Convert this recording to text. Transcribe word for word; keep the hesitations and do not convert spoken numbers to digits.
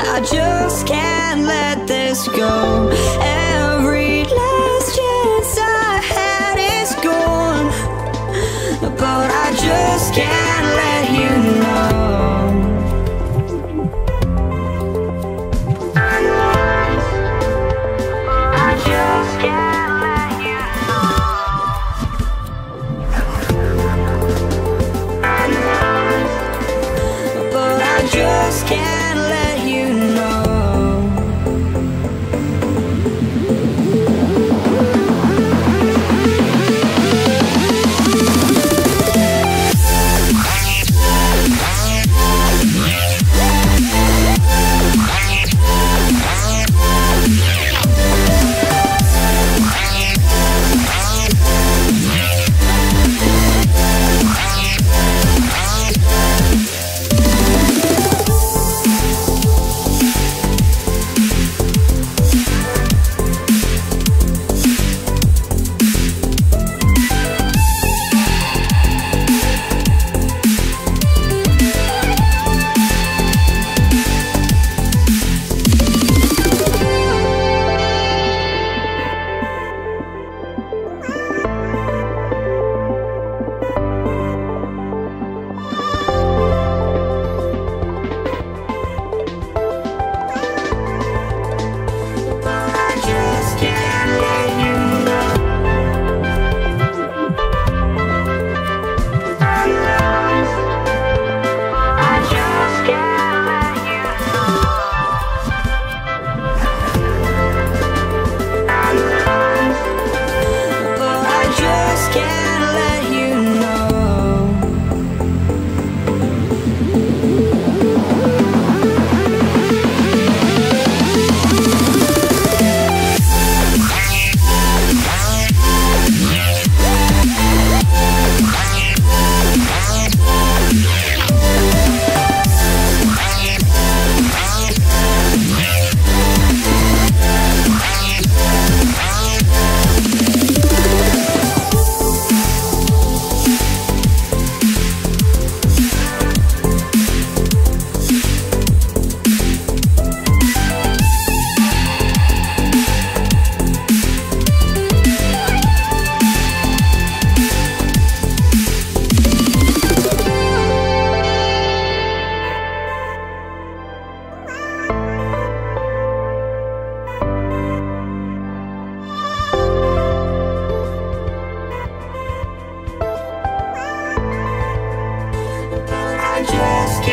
I just can't let this go. Every last chance I had is gone, but I just can't let you know. I know I just can't. Just can't let you know. Just